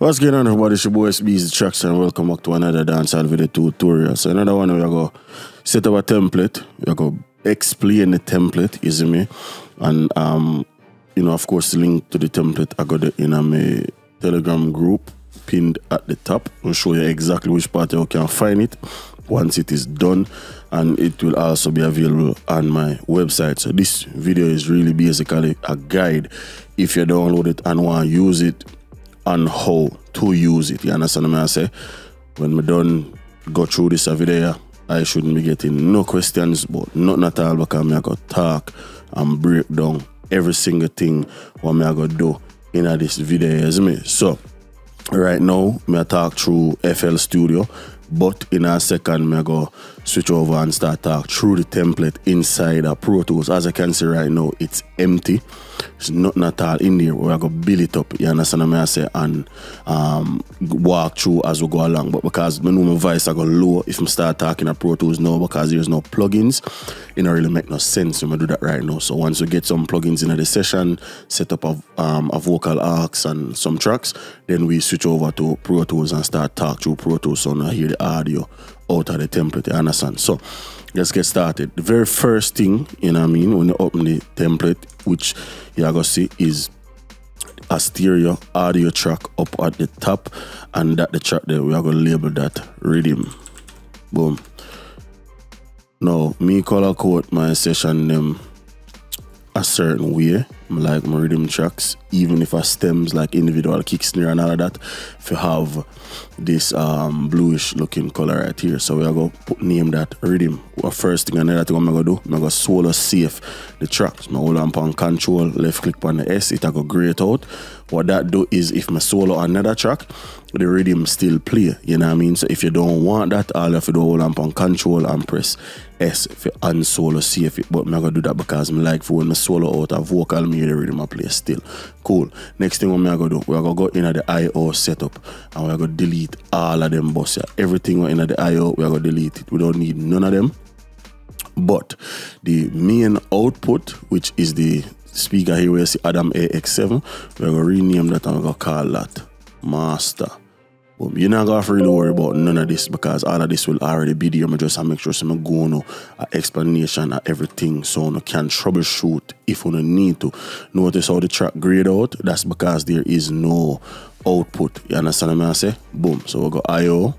What's going on, everybody? It's your boy SBZ Tracks and welcome back to another dancehall video tutorial. So another one, we're going to set up a template. We're going to explain the template, you see me? And, you know, of course, the link to the template, I got it in my Telegram group pinned at the top. I'll show you exactly which part you can find it once it is done. And it will also be available on my website. So this video is really basically a guide if you download it and want to use it, and how to use it. You understand what I say? When we done go through this video, I shouldn't be getting no questions, but nothing at all, because I go talk and break down every single thing what I go do in this video, you see me? So right now I talk through FL Studio, but in a second I go switch over and start talk through the template inside a Pro Tools. As I can see right now, it's empty. It's nothing at all in there. We're going to build it up, you understand what I say, and walk through as we go along. But because I know my voice I go low, if I start talking at Pro Tools now, because there's no plugins, it don't really make no sense when I do that right now. So once we get some plugins in the session, set up a vocal arcs and some tracks, then we switch over to Pro Tools and start talk through Pro Tools, so now hear the audio out of the template, you understand? So let's get started. The very first thing, you know what I mean, when you open the template, which you are gonna see, is a stereo audio track up at the top, and that the track there, we are gonna label that rhythm. Boom. Now me color code my session name a certain way, like my rhythm tracks, even if I stems like individual kick, snare and all of that, if you have this bluish looking color right here. So we're gonna name that rhythm. Well, first thing, another thing I'm gonna do, I'm gonna solo save the tracks. So I hold on control, left click on the S, it'll go gray it out. What that do is, if my solo another track, the rhythm still play, you know what I mean? So if you don't want that, all you have to do, hold on control and press S if you unsolo save it. But I'm gonna do that because I like for when I solo out a vocal, me the rhythm I play still. Cool. Next thing I'm gonna do, we're gonna go in at the IO setup and we're gonna delete all of them buses. Everything in at the IO, we're gonna delete it. We don't need none of them. But the main output, which is the speaker here where you see Adam AX7, we're gonna rename that and we're gonna call that master. Boom. You're not gonna have to really worry about none of this because all of this will already be there. I just have to make sure so I'm going to an explanation of everything so you can troubleshoot if you need to. Notice how the track grayed out, that's because there is no output. You understand what I say? Boom. So we'll go IO.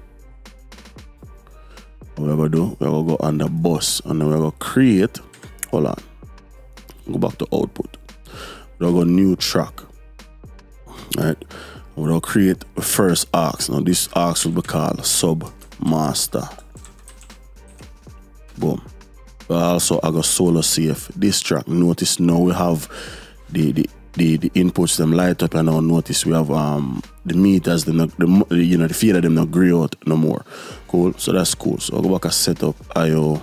What we're gonna do, we're gonna go under bus and then we're gonna create, hold on, go back to output. We're gonna go new track. Alright. We're gonna create the first arcs. Now this arcs will be called sub master. Boom. But also I got solo save this track. Notice now we have the inputs them light up, and now notice we have the meters, the you know, the feed of them not grey out no more. Cool, so that's cool. So I'll go back and set up IO.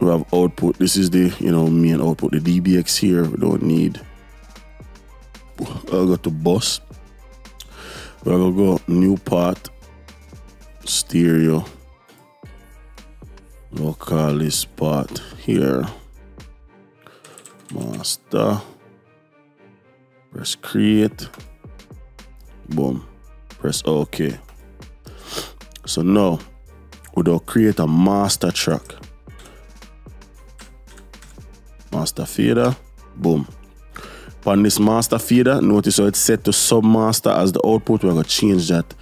We have output. This is the, you know, main output, the DBX here. We don't need. I'll go to bus. We're gonna go new part, stereo. We'll call this part here master. Press create. Boom. Press OK. So now we'll create a master track. Master fader. Boom. On this master feeder, notice how it's set to submaster as the output. We're gonna change that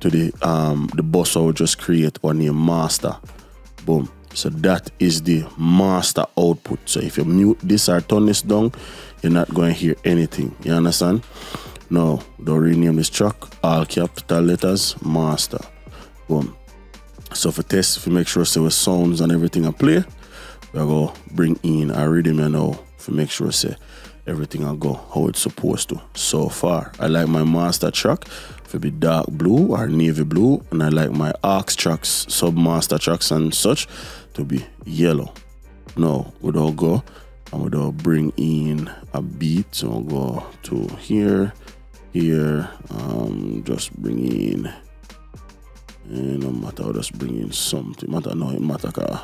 to the bus I will just create on the master. Boom. So that is the master output. So if you mute this or turn this down, you're not gonna hear anything. You understand? Now don't rename this track, all capital letters, master. Boom. So for test, if you make sure so sounds and everything I play, we're gonna bring in a rhythm and all to make sure say everything I go how it's supposed to. So far, I like my master track to be dark blue or navy blue, and I like my arcs tracks, sub master tracks and such to be yellow. Now we'd all go and we'd all bring in a beat. So I'll go to here, just bring in, and no matter, I'll just bring in something. Matter no, it matter car.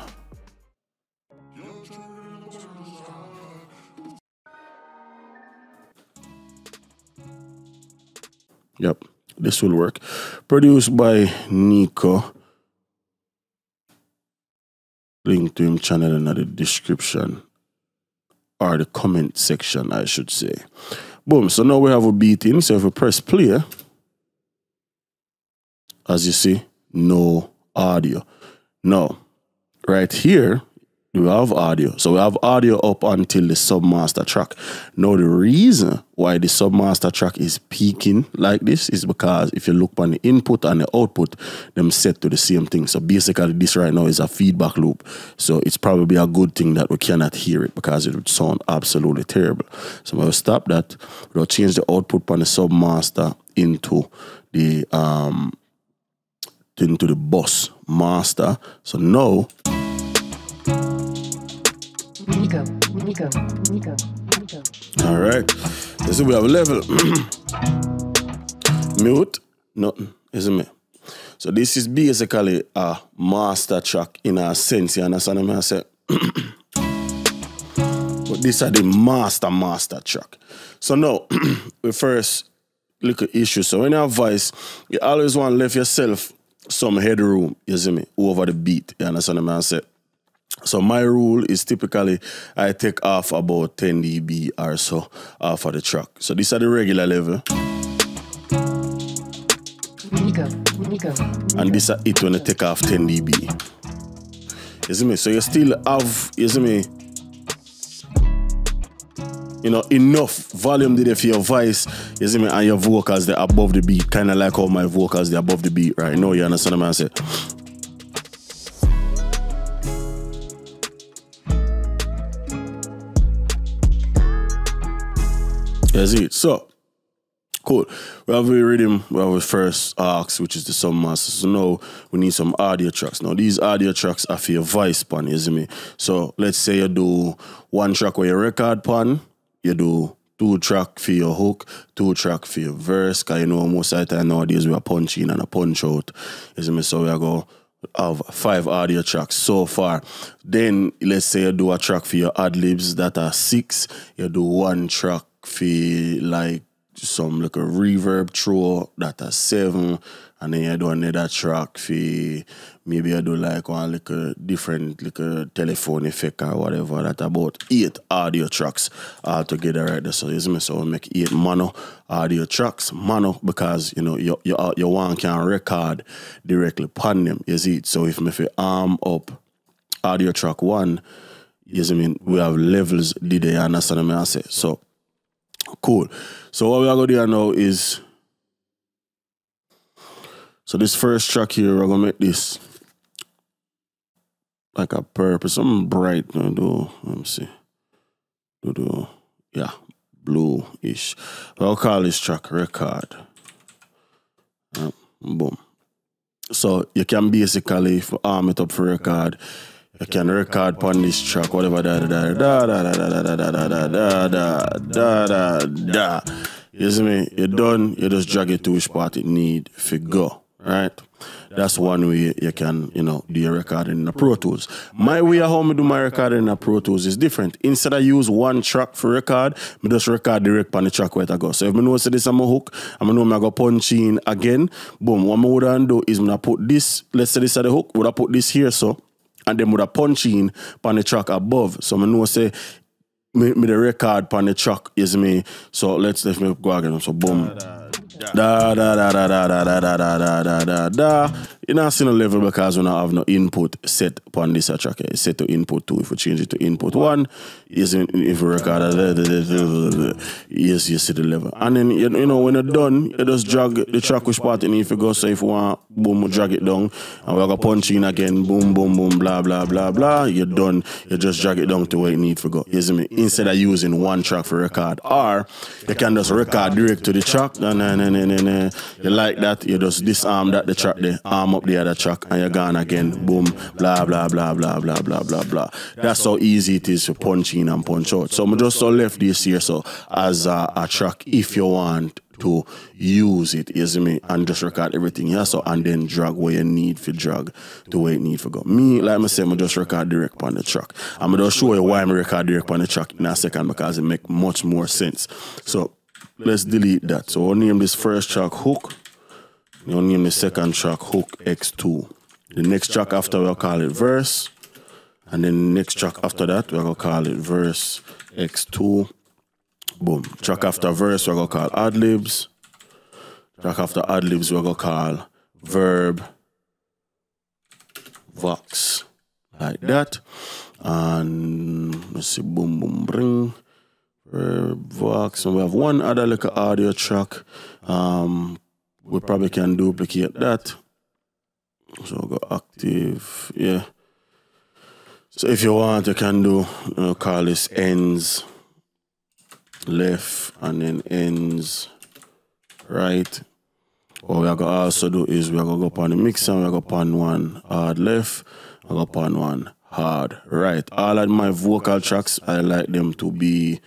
Yep, this will work. Produced by Niko. Link to him channel in the description or the comment section, I should say. Boom, so now we have a beat in. So if we press play, as you see, no audio. Now, right here, we have audio. So we have audio up until the submaster track. Now, the reason why the submaster track is peaking like this is because if you look on the input and the output, them set to the same thing. So basically, this right now is a feedback loop. So it's probably a good thing that we cannot hear it because it would sound absolutely terrible. So we'll stop that. We'll change the output on the submaster into the boss master. So now. Niko. All right, this is we have a level. Mute, nothing, isn't it? So this is basically a master track in a sense, you understand what I say? But these are the master track. So now, we first look at issues. So when you have voice, you always want to leave yourself some headroom, you see me, over the beat, you understand what I say? So my rule is typically I take off about 10 dB or so off of the track. So these are the regular level. And these are it when I take off 10 dB. You see me? So you still have, you see me, you know, enough volume there for your voice, you see me, and your vocals, they're above the beat, kind of like how my vocals, they're above the beat right now, you understand what I'm saying? That's it. So, cool. We have a rhythm, we have a first arcs, which is the submaster. So now we need some audio tracks. Now these audio tracks are for your voice pan, you see me? So let's say you do one track where you record pan, you do two track for your hook, two track for your verse, because you know most of the time nowadays we are punch in and a punch out, you see me? So we are going have 5 audio tracks so far. Then let's say you do a track for your ad-libs, that are 6, you do one track feel like some like a reverb throw, that are 7, and then I do another track for maybe I do like one like a different like a telephone effect or whatever, that about 8 audio tracks all together right there. So you see me, so we make 8 mono audio tracks. Mono because you know your one can record directly upon them, you see it. So if you arm up audio track 1, you see me, we have levels did they understand me I say. So cool. So what we are going to do now is, so this first track here, we're going to make this like a purple, something bright. Let me see. Yeah, blue-ish. I'll call this track record. Boom. So you can basically arm it up for record. I can record on this track, whatever, da da da da da da da da da da da da da. You see me? You're done, you just drag it to which part it need for go, right? That's one way you can, you know, do your recording in the Pro Tools. My way of how I do my recording in the Pro Tools is different. Instead I use one track for record, I just record direct on the track where I go. So if I know this is my hook, I know I'm going to punch in again, boom, what I would do is I put this, let's say this is the hook, would I put this here, so and then with a punch in on the track above. So I know say me the record on the track is me. So let's me go again. So boom. Da da da da da da da da da da da da. You not see no level because we not have no input set on this track. It's set to input 2. If we change it to input 1, yes, if we record yes, you see the level. And then you know when you're done, you just drag the track which part in if you go. So if you want, boom, drag it down, and we're gonna punch in again, boom, boom, boom, blah blah blah blah. You're done. You just drag it down to where it need to go. You see me? Instead of using one track for record, or you can just record direct to the track. You like that, you just disarm that the track there, arm up the other track, and you're gone again, boom, blah blah blah blah blah blah blah blah. That's how easy it is to punch in and punch out. So I'm just so left this here so as a track if you want to use it, you see me, and just record everything here, so and then drag where you need for drag to where it need for go. Me, like I say, I just record direct on the track. I'm gonna show you why I record direct on the track in a second because it make much more sense. So Let's delete that. So we'll name this first track hook. We'll name the second track hook X2. The next track after, we'll call it verse. And then next track after that, we're going to call it verse X2. Boom. Track after verse, we're going to call adlibs. Track after adlibs, we're going to call verb vox. Like that. And let's see, boom, boom, bring. Verb vox. And we have one other like an audio track. We probably can duplicate that. So we'll go active. Yeah. So if you want, you can do, call this ends left and then ends right. What we are going to also do is we are going to go up on the mixer, we are going to pan one hard left, we are going to pan one hard right. All of my vocal tracks, I like them to be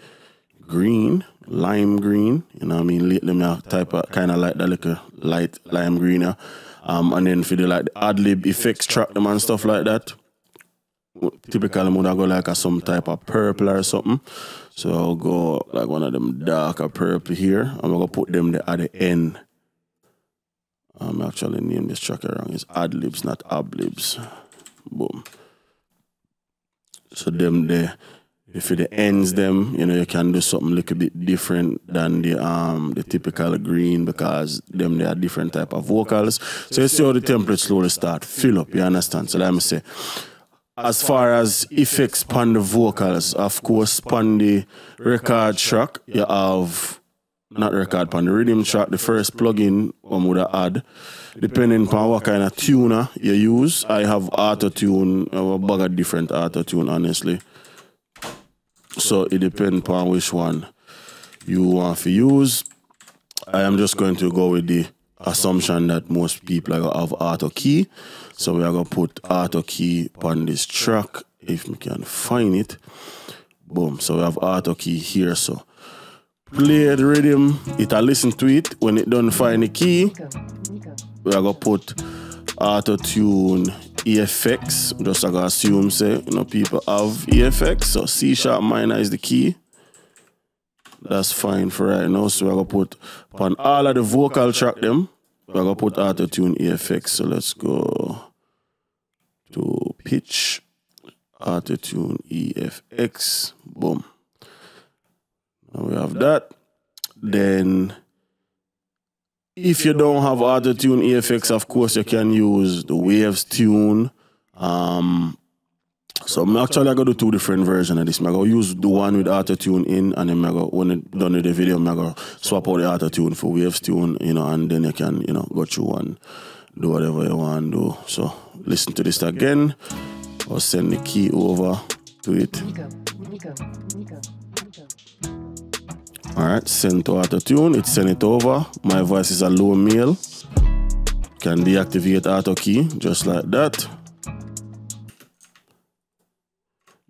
green, lime green. You know what I mean? Lately, I type of kind of like that, like a light lime greener. And then for the like the ad lib effects, track them and stuff like that. Typically, I'm gonna go like a, some type of purple or something. So I'll go like one of them darker purple here. I'm gonna put them there at the end. I'm actually naming this track wrong. It's adlibs, not ablibs. Boom. So them there. If it ends them, you know, you can do something a little bit different than the typical green, because them they are different type of vocals. So you see how the template slowly start fill up. You understand? So let me say. As far as effects on the vocals, of course, on the record track, you have, not record, on the rhythm track, the first plugin one would add, depending on what kind of tuner you use. I have auto-tune, a bag of different auto-tune, honestly. So it depends on which one you want to use. I am just going to go with the assumption that most people have auto-key. So we are going to put auto-key on this track, if we can find it. Boom. So we have auto-key here. So play the rhythm. It'll listen to it. When it don't find the key, we are going to put auto-tune EFX. Just like I assume, say, you know, people have EFX. So C# minor is the key. That's fine for right now. So we're going to put on all of the vocal track them. We're going to put auto-tune EFX. So let's go to pitch, auto-tune EFX. Boom. Now we have that. Then if you don't have auto-tune EFX, of course, you can use the Waves Tune. So I'm actually going to do two different versions of this. I'm going to use the one with auto-tune in, and then I'm going to, when it's done with the video, I'm going to swap out the auto-tune for Waves Tune, you know, and then you can, you know, go through and do whatever you want to do. So listen to this again. I'll send the key over to it. All right, send to auto-tune. It sent it over. My voice is a low male. Can deactivate auto-key just like that.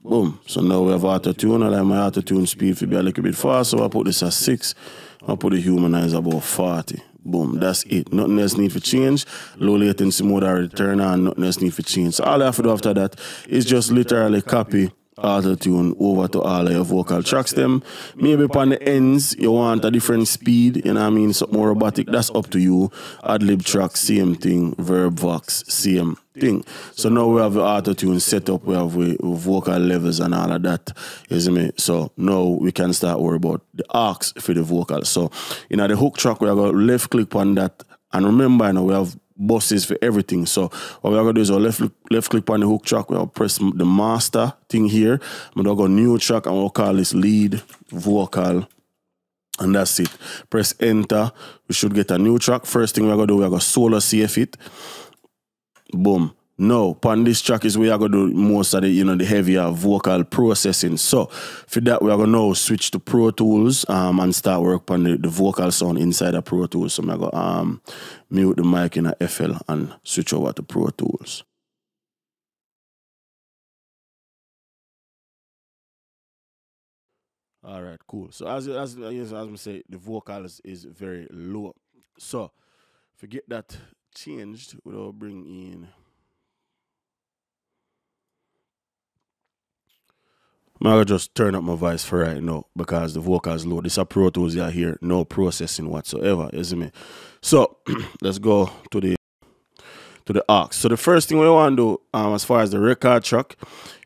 Boom. So now we have auto-tune. I like my auto-tune speed to be a little bit fast, so I put this at 6. I'll put the humanizer about 40. Boom. That's it. Nothing else need for change. Low latency mode already turn on. Nothing else need for change. So all I have to do after that is just literally copy auto-tune over to all of your vocal tracks them. Maybe upon the ends, you want a different speed, you know what I mean? Something more robotic. That's up to you. Ad-lib track, same thing. Verb vox, same thing. So now we have the auto-tune set up. We have the vocal levels and all of that. You see me? So now we can start worrying about the arcs for the vocal. So, you know, the hook track, we are going to left click on that. And remember, you know, we have buses for everything. So what we're going to do is I'll left click on the hook track. We'll press the master thing here. I'm going to go new track and we'll call this lead vocal. And that's it. Press enter. We should get a new track. First thing we're going to do, we're going to solo save it. Boom. Now, on this track is where you're going to do most of the, you know, the heavier vocal processing. So, for that, we're going to now switch to Pro Tools and start work on the vocal sound inside of Pro Tools. So, I'm going to mute the mic in a FL and switch over to Pro Tools. All right, cool. So, as I say, the vocals is very low. So, if we get that changed, we'll bring in... I'm going to just turn up my voice for right now because the vocals low. This is Pro Tools you hear, no processing whatsoever, you see me? So let's go to the aux. So the first thing we want to do as far as the record track,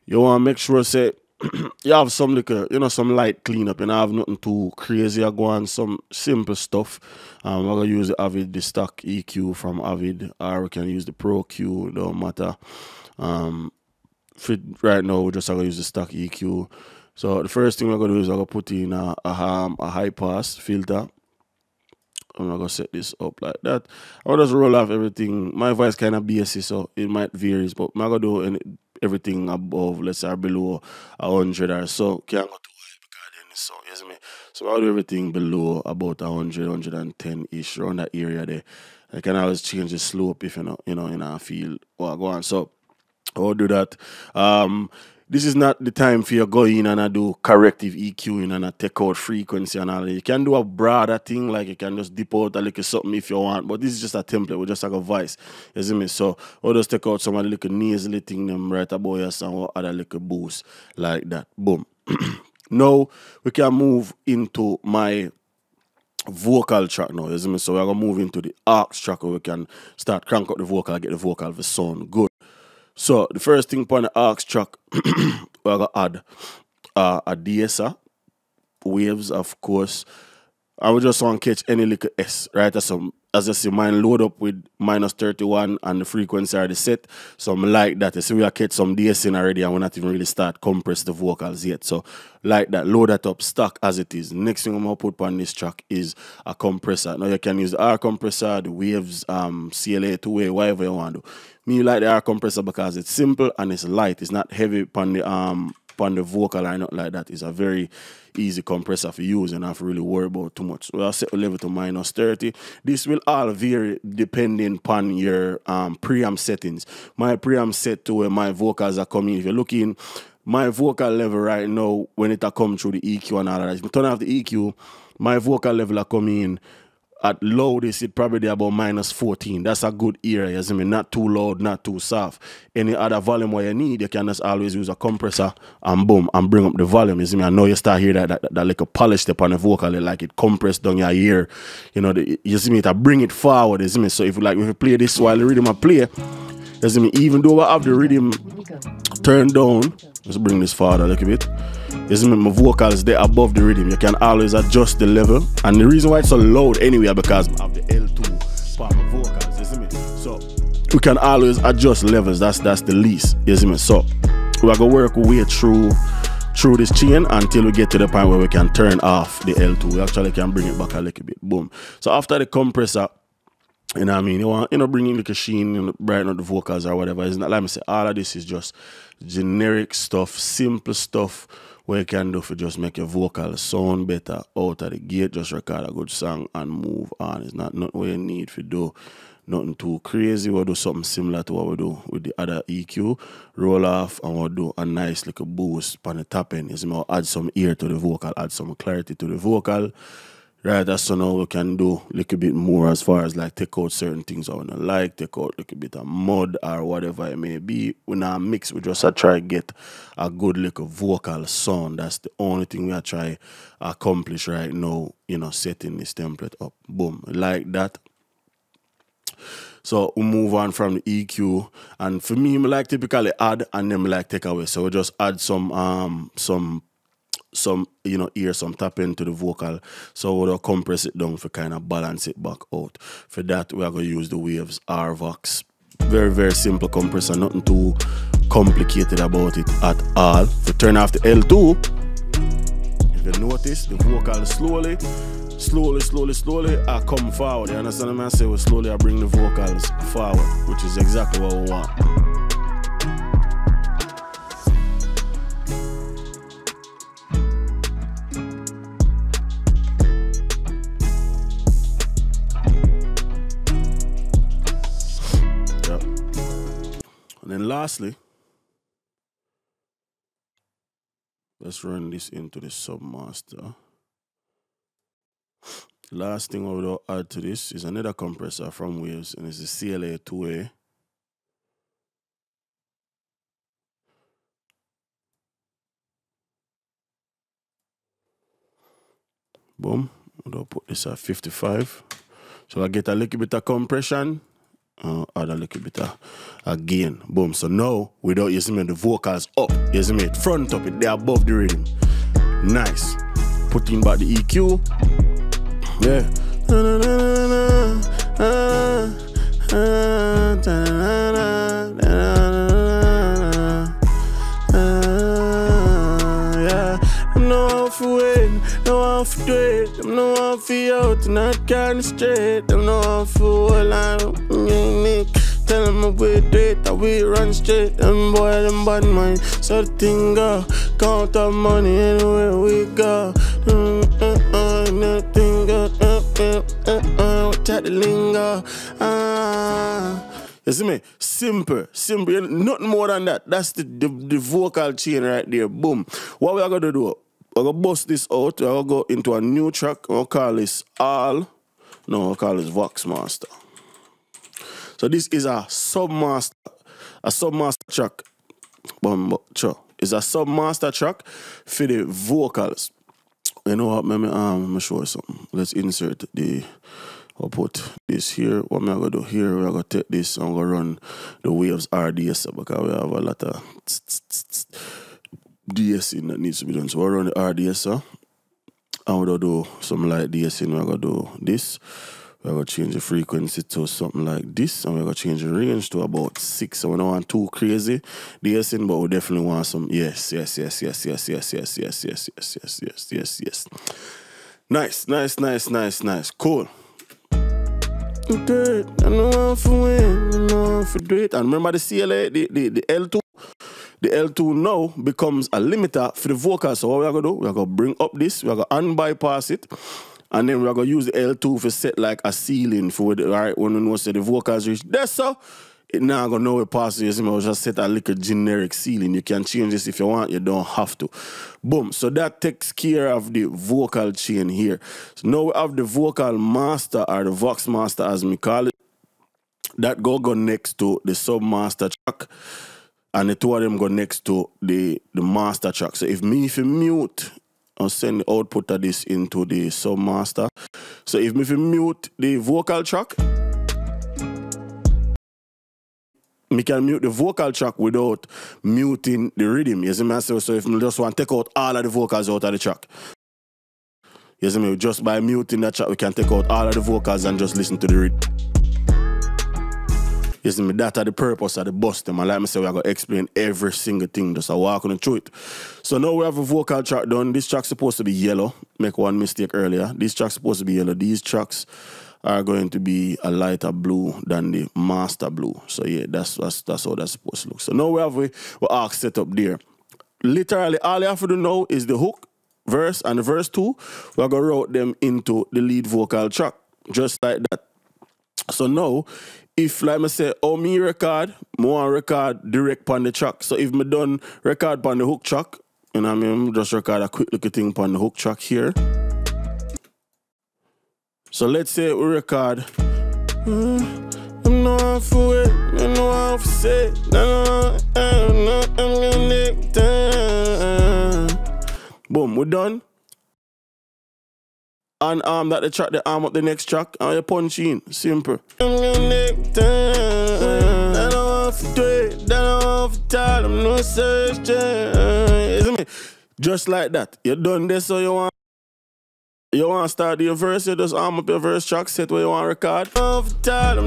you want to make sure say you have some little, you know, some light cleanup. You don't have nothing too crazy or go on, some simple stuff. I'm going to use the Avid, the stock EQ from Avid, or we can use the Pro Q, don't matter. Right now we're just going to use the stock EQ. So the first thing we're going to do is I'm going to put in a high pass filter. I'm not going to set this up like that. I'll just roll off everything. My voice kind of bassy, so it might vary, but I'm going to do everything above, let's say below 100 or so. Can't go too high because then it's so, you see me? So I'll do everything below about 100, 110-ish, around that area there. I can always change the slope if you know I feel well go on. So I'll do that. This is not the time for you to go in and do corrective EQing and take out frequency and all that. You can do a broader thing, like you can just dip out a little something if you want, but this is just a template, with just like a voice, you see me? So I'll just take out some of the little nasally thing them right about here, some or other little boost like that. Boom. Now we can move into my vocal track now, you see me? So we're going to move into the arcs track where we can start crank up the vocal, get the vocal to sound good. So the first thing upon the arcs track, we're gonna add a DSR, Waves of course. I would just want to catch any little S, right? As I see, mine load up with -31 and the frequency already set. So I'm like that. You see, we are catch some DS in already and we're not even really start compress the vocals yet. So like that, load that up, stack as it is. Next thing I'm gonna put on this track is a compressor. Now you can use the R compressor, the Waves, CLA 2A, whatever you want to do. Me like the R compressor because it's simple and it's light. It's not heavy upon the vocal line, not like that. It's a very easy compressor for use and I have to really worry about too much. Well, I'll set the level to -30. This will all vary depending upon your preamp settings. My preamp set to where my vocals are coming. If you're looking, my vocal level right now, when it come through the EQ and all that, if you turn off the EQ, my vocal level are coming in. At loudest, it probably about -14. That's a good area, you see me? Not too loud, not too soft. Any other volume where you need, you can just always use a compressor and boom, and bring up the volume, you see me? I know you start hearing that like a polish step on the vocal, like it compressed down your ear, you know, you see me? It'll bring it forward, you see me? So if you play this while the rhythm I play, you see me? Even though I have the rhythm turned down, let's bring this forward a little bit. You see me, my vocals there above the rhythm. You can always adjust the level. And the reason why it's so loud anyway because I have the L2 part of my vocals, you see me? So we can always adjust levels. That's the least. You see me? So we're gonna work our way through this chain until we get to the point where we can turn off the L2. We actually can bring it back a little bit. Boom. So after the compressor, you know what I mean? You want, you know, bringing the sheen and brighten up the vocals or whatever. It's not like me say all of this is just generic stuff, simple stuff where you can do for just make your vocal sound better out of the gate. Just record a good song and move on. It's not nothing where you need to do nothing too crazy. We'll do something similar to what we do with the other EQ. Roll off and we'll do a nice little boost on the top end. It's more add some ear to the vocal, add some clarity to the vocal. Right, that's so now we can do a little bit more as far as like take out certain things I wanna like, take out a little bit of mud or whatever it may be. When I mix, we just try to get a good little vocal sound. That's the only thing we are trying to accomplish right now, you know, setting this template up. Boom, like that. So we move on from the EQ, and for me, I like typically add and then I like take away. So we just add some you know ear, some tap into the vocal, so we'll compress it down for kind of balance it back out. For that we are going to use the Waves Rvox. Very simple compressor, nothing too complicated about it at all. To turn off the L2, if you notice the vocal slowly I come forward, you understand what I say? Well, slowly I bring the vocals forward, which is exactly what we want. And lastly, let's run this into the submaster. Last thing I would add to this is another compressor from Waves, and it's the CLA 2A. Boom. I'll put this at 55. So I get a little bit of compression. Add a little bit of again. Boom. So now without using the vocals up, using it front up it, they're above the rhythm. Nice. Putting back the EQ. Yeah. I'm no one for you, not kind of straight. I'm no one for all I don't. Tell them I will do it, I will run straight. Them boy, them bad mind, so the thing go. Count up money anywhere we go. Nothing go. Watch out the lingo. You see me? Simple, simple, nothing more than that. That's the vocal chain right there. Boom. What we are going to do? I'm going to bust this out. I'll go into a new track. I'll call this I'll call this Vox Master. So this is a submaster track. It's a submaster track for the vocals. You know what, let me show you something. Let's insert the, I'll put this here. What am I going to do here? We're going to take this and we're going to run the Waves RDS because we have a lot of DSing that needs to be done. So we'll run the RDSR. And we'll do some light DSing. We're going to do this. We're going to change the frequency to something like this. And we're going to change the range to about 6. So we don't want too crazy DSing, but we definitely want some. Yes. Nice. Cool. Good. I know for win. I know for do it. And remember the CLA, the L2. The L2 now becomes a limiter for the vocals. So what we are going to do, we are going to bring up this, we are going to unbypass it, and then we are going to use the L2 for set like a ceiling for the, right, when we know say the vocals reach there, so it now going to know it passes, you see me, just set a little generic ceiling. You can change this if you want, you don't have to. Boom, so that takes care of the vocal chain here. So now we have the vocal master, or the Vox master as we call it, that go next to the submaster track. And the two of them go next to the master track. So if you mute, I'll send the output of this into the submaster. So if you mute the vocal track, we can mute the vocal track without muting the rhythm. You see me? So if we just want to take out all of the vocals out of the track. You see me? Just by muting that track, we can take out all of the vocals and just listen to the rhythm. You see me, that are the purpose of the bus them. And like I said, we are going to explain every single thing, just walking through it. So now we have a vocal track done. This track's supposed to be yellow. Make one mistake earlier. This track's supposed to be yellow. These tracks are going to be a lighter blue than the master blue. So yeah, that's how that's supposed to look. So now we have our arc set up there. Literally, all you have to do now is the hook, verse, and the verse 2. We are going to route them into the lead vocal track, just like that. So now, if like I say, me record, more record direct on the track. So if me done record on the hook track, you know what I mean, just record a quick little thing on the hook track here. So let's say we record. Boom, we're done. And that the track, they arm up the next track and you punch in. Simple. Just like that. You're done this, so you want to start your verse, you just arm up your verse track, set where you want to record. I'm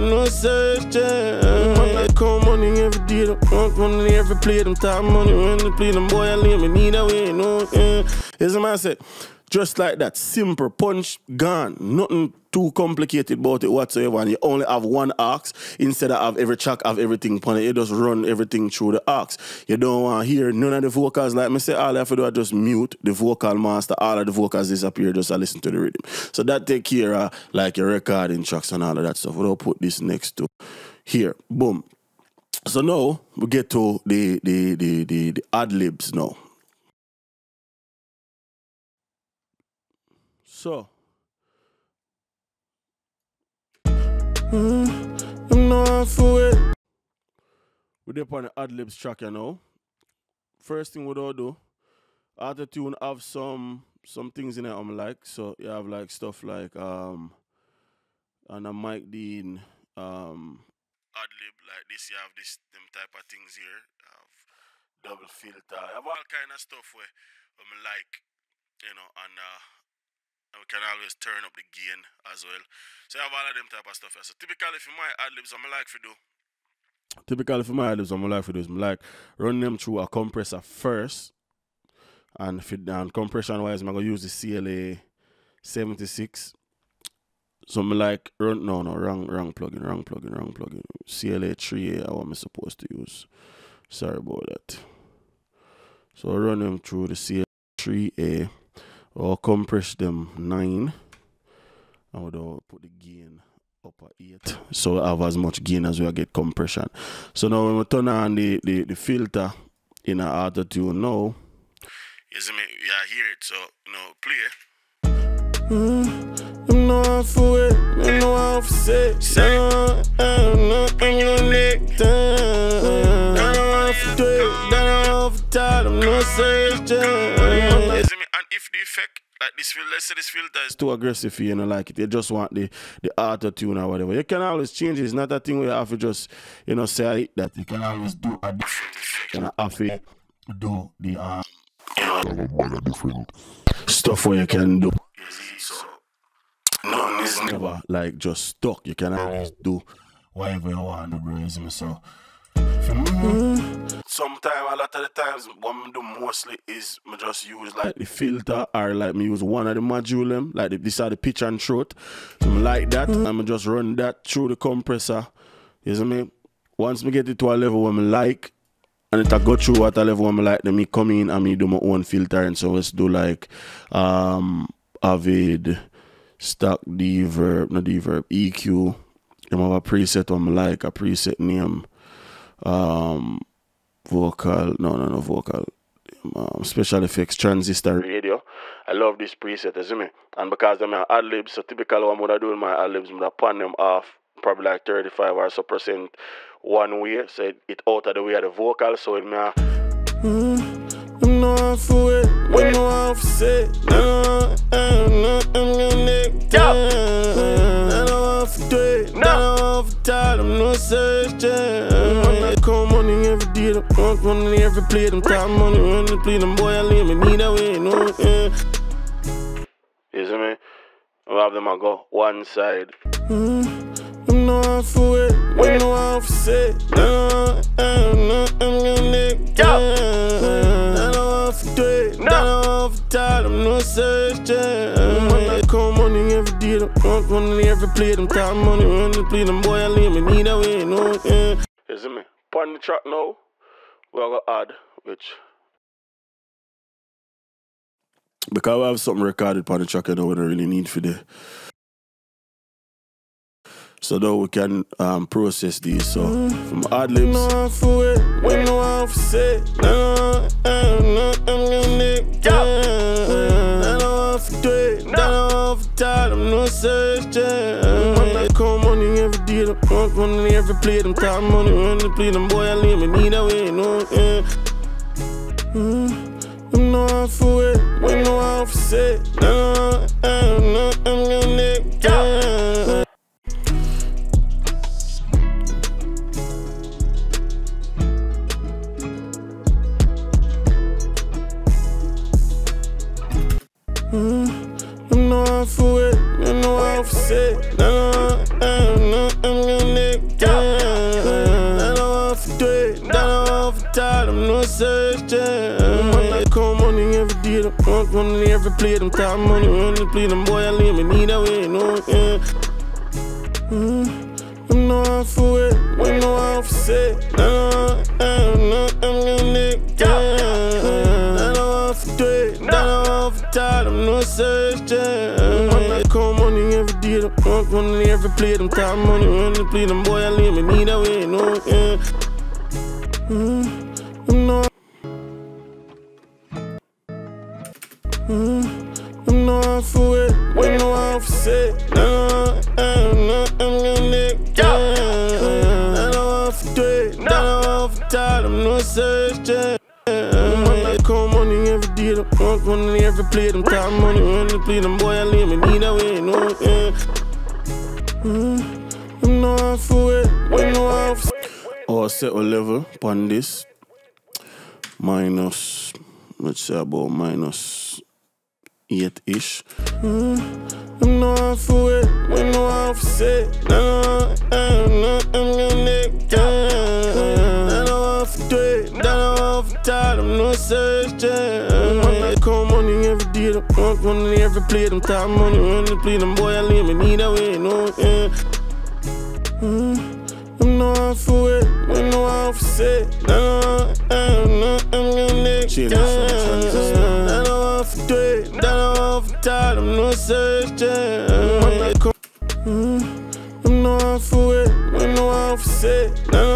no searching. Come money every day, them want money every play, them talk money when they play, them boy, I leave me need away, no. Here's what I said. Just like that, simple, punch, gone. Nothing too complicated about it whatsoever. And you only have one arcs instead of every track, have everything upon it. You just run everything through the arcs. You don't want to hear none of the vocals. Like me say, all I have to do is just mute the vocal master. All of the vocals disappear, just listen to the rhythm. So that take care of like your recording tracks and all of that stuff. We'll put this next to here. Boom. So now we get to the ad-libs now. So we're there on the ad-libs track, you know. First thing we do, auto-tune have some some things in there I'm like. So you have like stuff like and I mic in ad lib like this. You have this them type of things here. I have double filter. I have all kind of stuff where I'm like, you know, and we can always turn up the gain as well. So I have all of them type of stuff here. So typically for my ad libs, I'm like for do. Typically for my ad libs, I'm like for do. I'm like run them through a compressor first. And, compression wise, I'm going to use the CLA 76. So I'm like, wrong plugin. CLA 3A, what I'm supposed to use. Sorry about that. So I run them through the CLA 3A, or compress them 9. I would put the gain up at 8. So I have as much gain as we get compression. So now when we turn on the filter in our auto-tune now, you see me? Yeah, I hear it, so, you know, play it. You know how for it, you know how for sex. I don't know how to do it, I don't know how to talk, I'm not saying it's just. You see me? And if the effect, like this filter, let's say this filter is too aggressive for you, you know, like it, you just want the auto-tune or whatever. You can always change it, it's not a thing where you have to just, you know, say I hate that. You can always do a different effect, and I have to do the different stuff where you can do. So none is never like just stuck. You can always do whatever you want to do. So for me, sometimes a lot of the times what I do mostly is I just use like the filter, or like me use one of the module, like this are the pitch and throat. So I like that, I'm just run that through the compressor. You see me? Once we get it to a level where I like, and it I go through at a level where I like, then me come in and me do my own filtering. So let's do like Avid, stock D-Verb, not D-Verb, EQ. Then I have a preset on my like, a preset name. Vocal, no vocal. Special effects, transistor radio. I love this preset, you see me? And because they're my ad-libs, so typically what I'm going to do with my ad-libs, I'm going to pan them off, probably like 35 or so % one way, so it out of the way of the vocal, so it may you see me? I'll have them go one side. Is it me? Pardon the track now. We're gonna add which. Because we have something recorded on the track, I don't really need for the. So now we can process these. So from ad libs. cold money every day. Them want money every play. Them top money when they play. Them boy I leave me need that way. No, yeah. You know how I feel it. You know how I feel it. Or set a level upon this. Minus, let's say about minus 8-ish. You know how I feel it. You know how I feel it. No, I'm gonna I'm no searching. I call money every day. Them want money every play. Them top money when they play. Them boy I leave me need that way. No, yeah. Them know how for it. Them know how for say. I'm gonna change. I know how for do it. I know how for tired. I'm no searching. Them know how for it. Them know how for say. I'm gonna.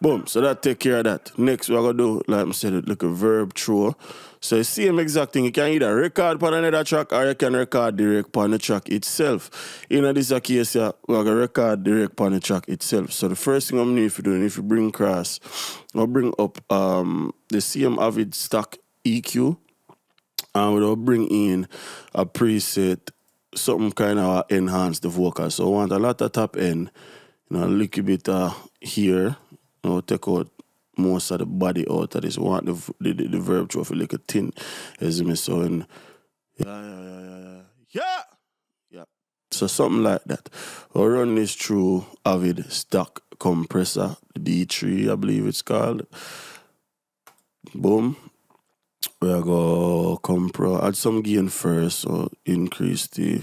Boom, so that take care of that. Next, we're going to do, like I said, like a verb throw. So you see the exact thing. You can either record on another track or you can record direct on the track itself. In this case, we're going to record direct on the track itself. So the first thing I'm going to do, if you bring across, I'll bring up the same Avid stock EQ, and we'll bring in a preset, something kind of enhance the vocal. So I want a lot of top end, you know, a little bit here. I'll take out most of the body out of this. I want the verb to have a little thin. You see me? So, and yeah. So something like that. I'll run this through Avid stock compressor, D3, I believe it's called. Boom. We'll go compress. Add some gain first. So increase the...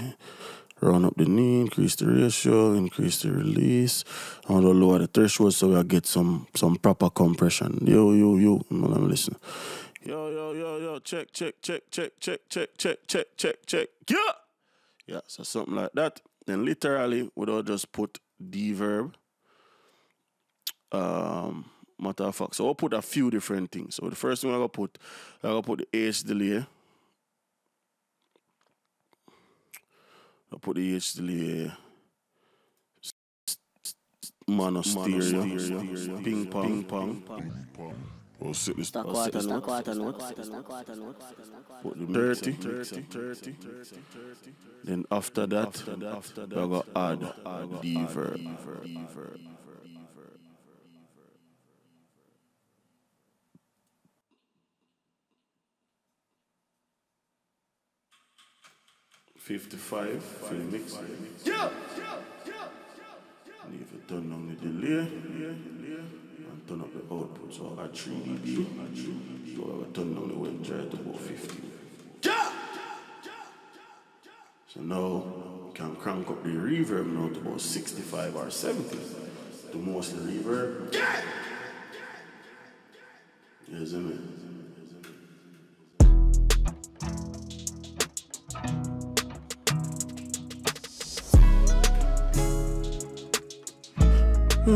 round up the knee, increase the ratio, increase the release. I want to lower the threshold so we'll get some proper compression. Listen. Yo, check. Yeah, so something like that. Then literally, we'll just put D-Verb. Matter of fact, so I'll put a few different things. So the first thing I'll put the H delay. I put the H delay monastery, ping pong. I'll set this up. Put the 30. Then after that, we're going to add D-Verb. $55 for the mix. Yeah. And if you turn on the delay, and turn up the output, so at 3 dB, so I turn on the wave drive to about 50. So now, you can crank up the reverb now to about 65 or 70. The most reverb. Yes, I mean. You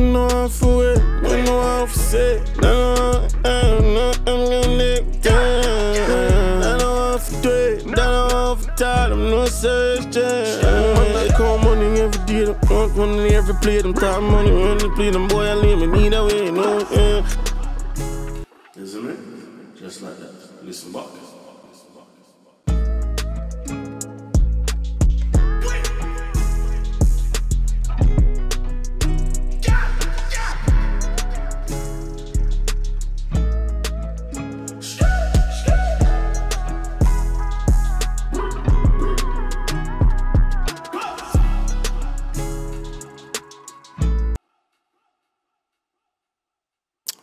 know how I feel it. You know how I feel it. I know how I feel it. I know how I feel tired. I'm no searching. I call money every day. Them want money every play. Them top money when they play. Them boy I leave me need that way. No, yeah. Isn't it? Just like that. Listen back.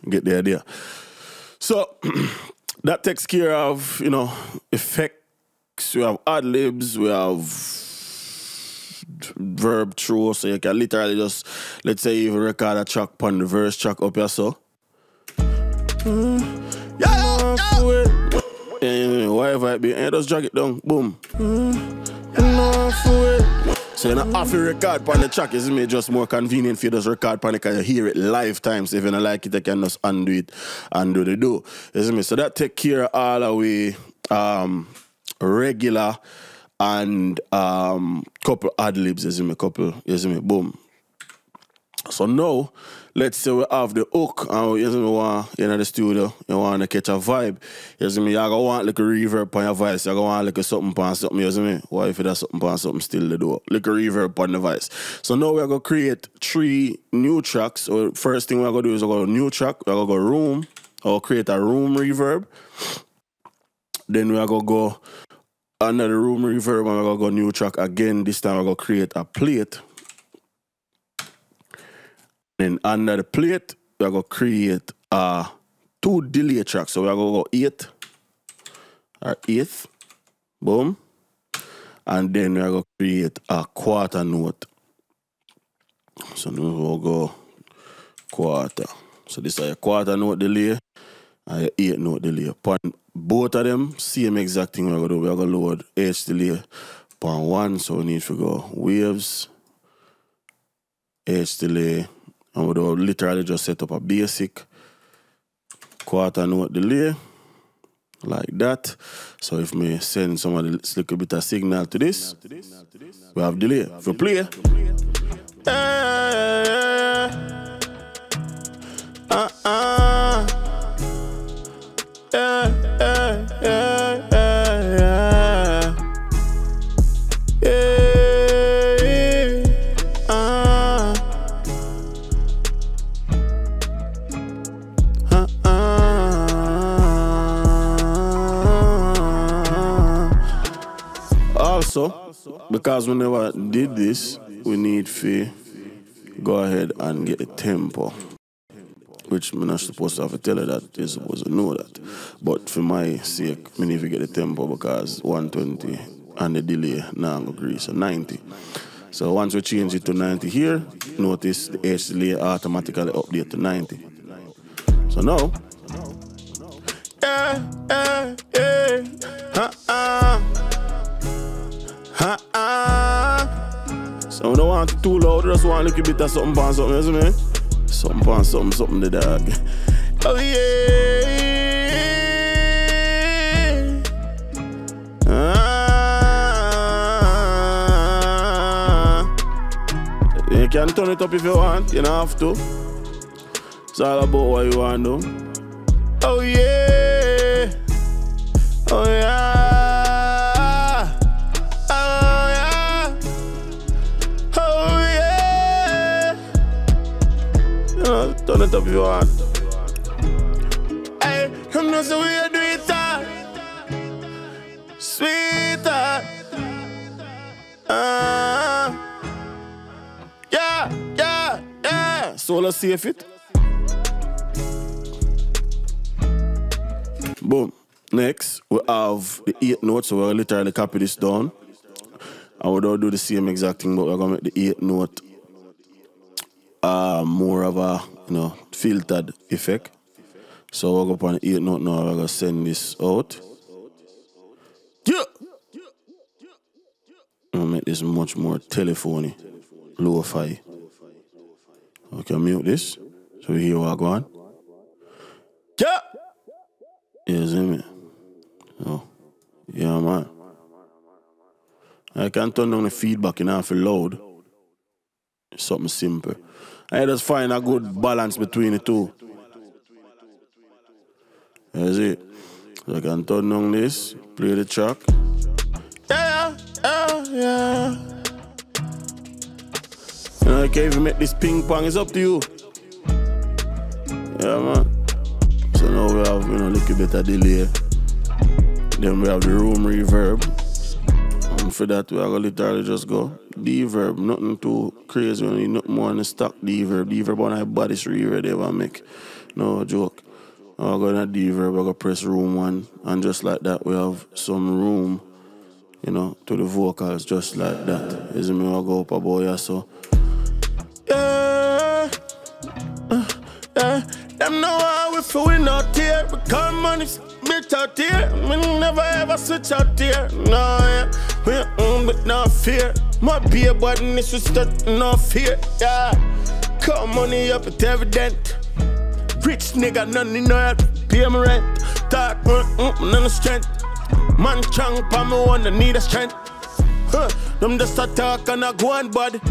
Get the idea. So that takes care of, you know, effects. We have ad libs, we have verb throw, so you can literally just, let's say you record a track upon the verse track up here, so whatever it be, and just drag it down, boom. So you don't have to record on the track. It's just more convenient for you to record on it because you hear it live times. If you don't like it, you can just undo it and do the do. So that take care of all the way regular and couple ad libs. Boom. So now, let's say we have the hook and you want in the studio, you want to catch a vibe. You see, you're gonna want like a reverb on your voice, you're gonna want like a something pan something, you see me? Why if it has something pan something still the door? Like a reverb on the voice. So now we're gonna create 3 new tracks. So first thing we're gonna do is we're gonna go new track, we're gonna go room, or create a room reverb. Then we're gonna go another room reverb and we're gonna go new track again. This time we're gonna create a plate. Then under the plate, we're going to create 2 delay tracks. So we're going to go 8th, boom. And then we're going to create a quarter note. So now we'll go quarter. So this is a quarter note delay and a 8th note delay. Upon both of them, same exact thing we're going to do. We're going to load H delay upon 1. So we need to go waves, H delay. And we'll literally just set up a basic quarter note delay like that. So if we send somebody a little bit of signal to this, we have delay. If we play, because we never did this, we need to go ahead and get a tempo, which we're not supposed to have to tell her that, they're supposed to know that. But for my sake, we need to get a tempo because 120 and the delay now agrees so 90. So once we change it to 90 here, notice the H delay automatically update to 90. So now, so we don't want it too loud, we just want a little bit of something pan something, you see me? Something pan something, something the dog. Oh yeah. You can turn it up if you want, you don't have to. It's all about what you want to do. Oh yeah. Oh yeah. Turn it up if you want. Hey, I'm not so weird, do it all. Sweetheart. Yeah, yeah, yeah. So let's see if it. Boom. Next, we have the 8th note, so we'll literally copy this down. And we don't do the same exact thing, but we're going to make the 8th note more of a, you know, filtered effect. So we'll go up on the 8th note now. We're gonna send this out. Yeah. I'll make this much more telephony, lo-fi. Okay, mute this. So here we're going. Yeah. You see me? Oh, yeah, man. I can turn down the feedback, you know, if it's loud. Something simple. I just find a good balance between the two. That's it. So I can turn on this, play the track. Yeah, yeah, yeah. You know, I can't even make this ping pong, it's up to you. Yeah, man. So now we have, you know, a little bit of delay. Then we have the room reverb. And for that, we are going to literally just go D-Verb, nothing too crazy, we need nothing more on the stock D-Verb. D-Verb on my body reverb they want to make. No joke. I'm going to D-Verb, I'm going to press room 1, and just like that, we have some room, you know, to the vocals, just like that. Isn't me? I'll go up about here, so. Yeah, them know how we feeling out here, we come on this bitch out here, we never ever switch out here, no, yeah. We own with no fear. My beer button is just no fear. Yeah. Cut money up, it's evident. Rich nigga, none in no help. Pay me rent. Talk, none of strength. Man, chunk, palm, I need a strength. Them just a talk and a go on, bud.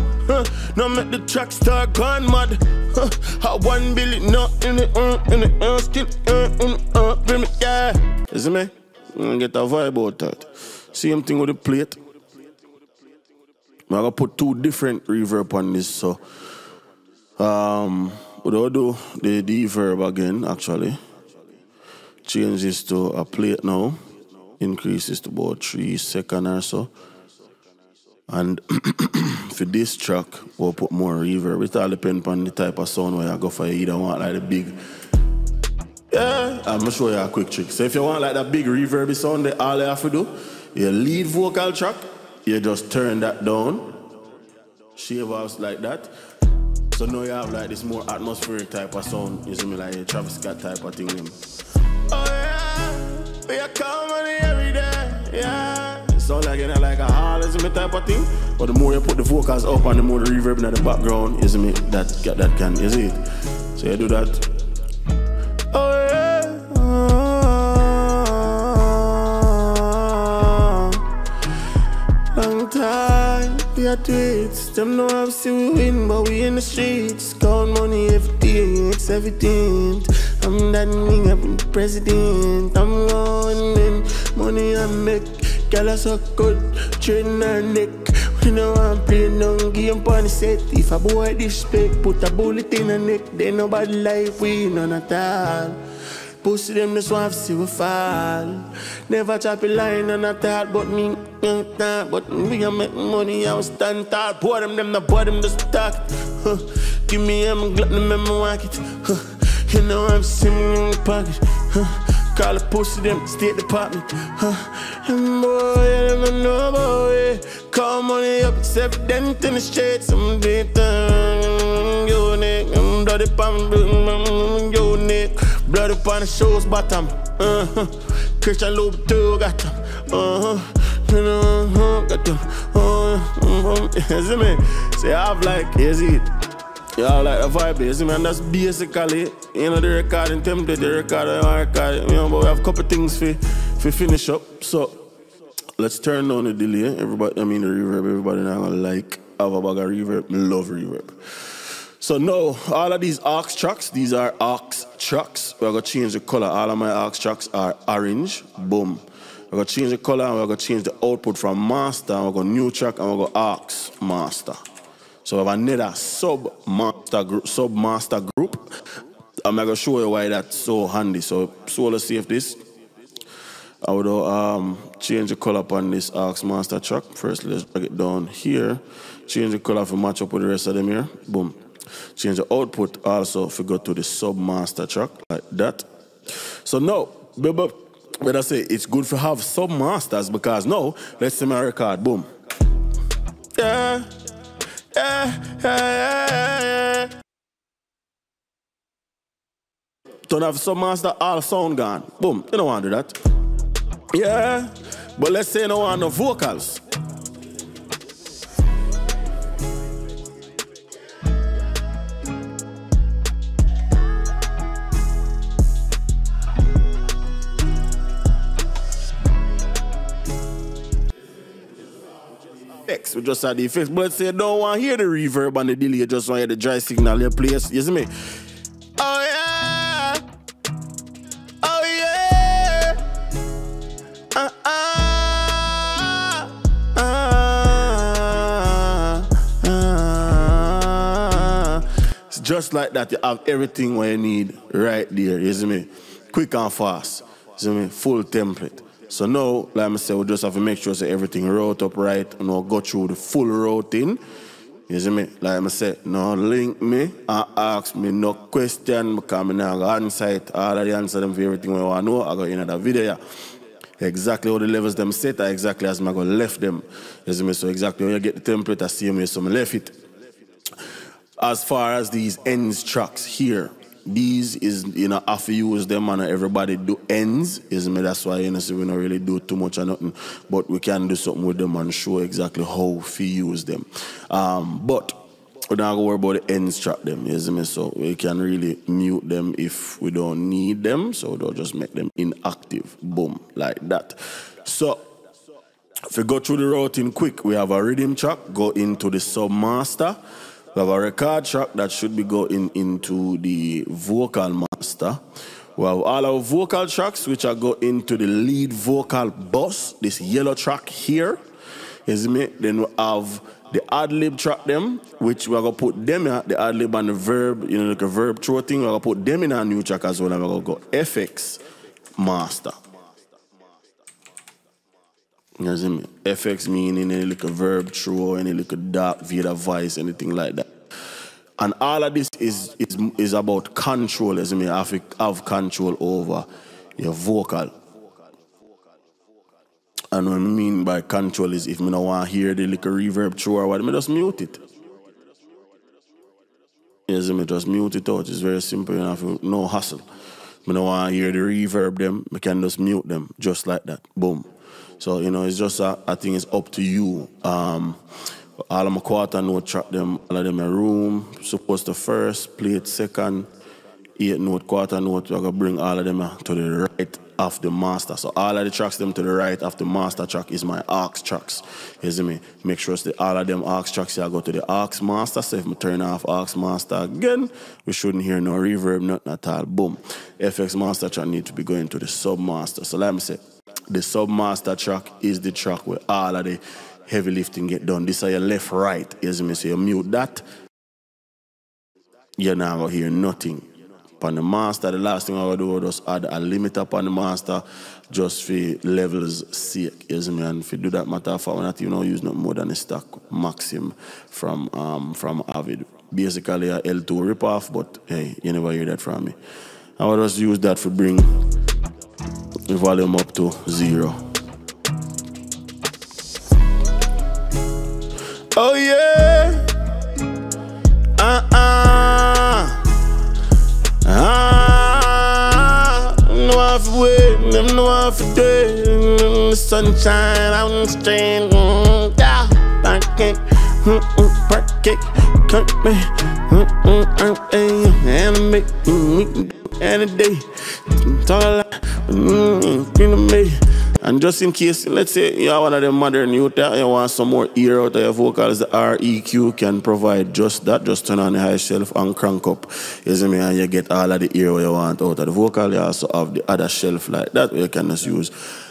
Now make the track start gone mad. I 1 billion not in it, in the skin, in the yeah. You see me? I'm gonna get a vibe out that. Same thing with the plate. I'm gonna put two different reverb on this, so but I'll do the D-Verb again, actually. Change this to a plate now. Increase this to about 3 seconds or so. And for this track, we'll put more reverb. It all depends on the type of sound where you go for. You don't want like the big. Yeah, I'm gonna show you a quick trick. So if you want like that big reverb sound, all you have to do, your lead vocal track, you just turn that down. Shave off like that. So now you have like this more atmospheric type of sound, you see me, like a Travis Scott type of thing. Oh yeah, we are comedy every day, yeah. It sounds like, you know, like a hall, you see me, type of thing. But the more you put the vocals up and the more the reverb in the background, you see me, that can, you see it. So you do that. Oh yeah, long time. We are tweets, them know how we win, but we in the streets. Count money every day, it's evident. I'm that nigga, I'm the president. I'm running, money I make. Girl, I so good, train her neck. We no want play no game on the set. If a boy disrespect, put a bullet in her neck. They no bad life, we none at all. Pussy them the swamp, see we fall. Never chop a line and I thought, but me ain't that. But me I make money, I will stand tall. Pour them the bottom just stock. Give me them glutton, them walk it. You know I'm sitting in the pocket. Call a pussy them, state department. And boy, them don't know about it. Call money up, except them in the streets. Some day time, you need. I'm dirty, I'm you need. Blood up on the show's bottom. Christian Loeb too got them. Got them. You see me? See, I have like, you see it? You have like the vibe, you see me? And that's basically, you know, the recording template, the recording, you know, but we have a couple things for finish up. So, let's turn down the delay. Everybody, I mean the reverb, everybody now gonna like have a bag of reverb. Love reverb. So now, all of these aux tracks, these are aux tracks. We're going to change the color. All of my aux tracks are orange. Boom. We're going to change the color and we're going to change the output from master. And we're going to new track and we're going to aux master. So we have another sub-master group. I'm going to show you why that's so handy. So let's save this. I would change the color on this aux master track. First, let's drag it down here. Change the color to match up with the rest of them here. Boom. Change the output also if we go to the sub-master track like that. So now, but I say it's good to have sub-masters because now, let's see my record, boom. Yeah, yeah, yeah, yeah, yeah. Don't have sub-master, all sound gone. Boom, you don't want to do that. Yeah, but let's say you don't want no vocals. We just had the effects, but let's say you don't want to hear the reverb and the delay, you just want to hear the dry signal your place, you see me? Oh yeah! Oh yeah! It's just like that, you have everything what you need right there, you see me? Quick and fast, you see me? Full template. So now, like I said, we just have to make sure so everything wrote up right and we'll go through the full routing. You see me? Like I said, no link me and ask me no question because I'm not going to answer it. All of the answer them for everything we want to know, I got in another video. Exactly how the levels them set are exactly as I'm going to left them. You see me? So exactly when you get the template, I see me, so I left it. As far as these ends tracks here, these is, you know, have to use them and everybody do ends, is me? That's why, you know, so we don't really do too much or nothing, but we can do something with them and show exactly how to use them. But we don't have to worry about the ends track them, you see me? So we can really mute them if we don't need them, so they'll just make them inactive, boom, like that. So If we go through the routing quick, we have a rhythm track go into the submaster. We have a record track that should be going into the vocal master. We have all our vocal tracks which are go into the lead vocal bus, this yellow track here. Is me. Then we have the ad-lib track them, which we're going to put them here, the ad-lib and the verb, you know, like a verb throw thing, we're going to put them in a new track as well, and we're going to go FX master. You see me? FX meaning any little verb throw, any little dark, Veda voice, anything like that. And all of this is about control, you see me? Have control over your vocal. And what I mean by control is if I don't want to hear the little reverb through or what, I just mute it. You see me? Just mute it out. It's very simple, you know, no hassle. I don't want to hear the reverb them, I can just mute them, just like that. Boom. So, you know, it's just, I think it's up to you. All of my quarter note track them, all of them in room, supposed to first, play it second, 8 note, quarter note, you're going to bring all of them to the right of the master. So all of the tracks them to the right of the master track is my aux tracks. You see me? Make sure it's all of them aux tracks here go to the aux master. So if I turn off aux master again, we shouldn't hear no reverb, nothing at all. Boom. FX master track need to be going to the submaster. So let me say, the submaster track is the track where all of the heavy lifting get done. This is your left, right. You see me? So you mute that. You're not going to hear nothing. On the master, the last thing I would do is add a limit upon the master just for levels sake, you see me? And if you do that matter of fact, we're not even using more than a stack maxim from Avid. Basically a L2 ripoff, but hey, you never hear that from me. I would just use that for bring the volume up to 0. Oh yeah! No half way, no half day. Sunshine out in the street. Yeah, pancake, pancake, cut me. And make me any day. Talk a lot, and just in case, let's say you are one of them modern youth, you want some more ear out of your vocals, the REQ can provide just that. Just turn on the high shelf and crank up, you see me, and you get all of the ear you want out of the vocal. You also have the other shelf like that where you can just use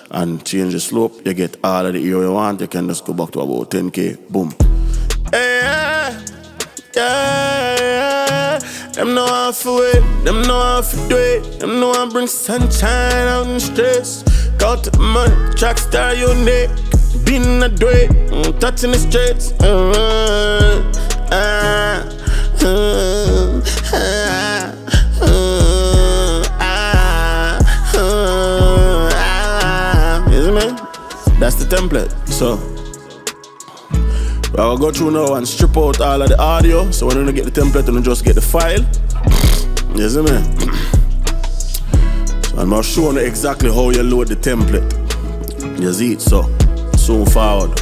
and change the slope. You get all of the ear you want. You can just go back to about 10K. Boom. Yeah, yeah, yeah. Them know how to wait, them know how to do it, them know how to bring sunshine out in stress. Got to my track star unique, been a dread, touching the streets. That's the template. So I will go through now and strip out all of the audio. So when you don't get the template, you just get the file. You see me? And I'll show you exactly how you load the template. You see it, so zoom forward.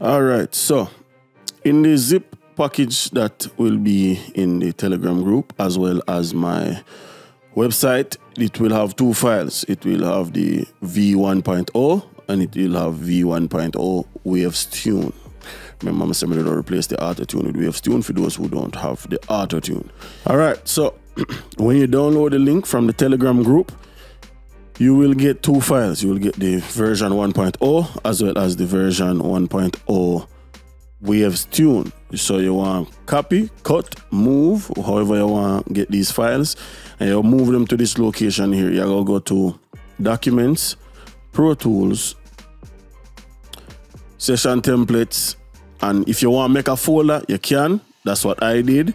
Alright, so in the zip package that will be in the Telegram group as well as my website, it will have two files. It will have the V1.0 and it will have V1.0 Waves Tune. Remember, I said we don't replace the auto-tune with Waves Tune for those who don't have the auto-tune. Alright, so when you download the link from the Telegram group, you will get two files. You will get the version 1.0 as well as the version 1.0 Waves Tune. So you want copy, cut, move, however you want, get these files, and you'll move them to this location here. You're going to go to Documents, Pro Tools, Session Templates, and if you want to make a folder, you can. That's what I did.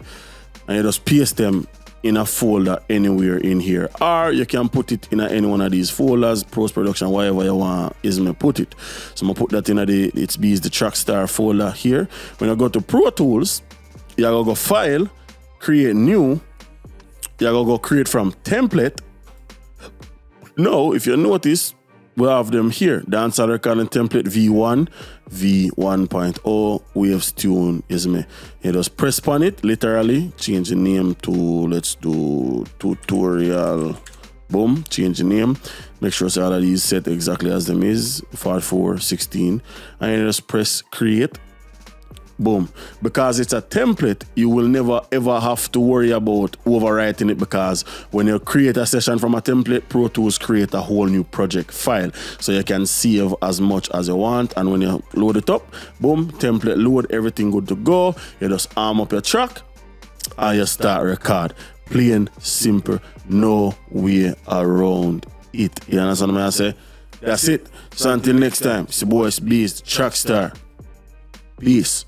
And you just paste them in a folder anywhere in here. Or you can put it in any one of these folders, post-production, wherever you want is me put it. So I'm going to put that in the It's Bees, the Trackstar folder here. When I go to Pro Tools, you're going to go File, Create New. You're going to go Create from Template. Now, if you notice, we have them here. Dancer recording template V1, V1.0, Waves Tune, is me. You just press on it, literally, change the name to, let's do tutorial Boom, change the name. Make sure all of these set exactly as them is, 4416, and you just press create. Boom. Because it's a template, you will never ever have to worry about overwriting it, because when you create a session from a template, Pro Tools create a whole new project file, so you can save as much as you want. And when you load it up, boom, template load, everything good to go. You just arm up your track and you start record. Plain, simple, no way around it. You understand what I say? That's it. So until next time, it's your boy SBZ Trackstar. Peace.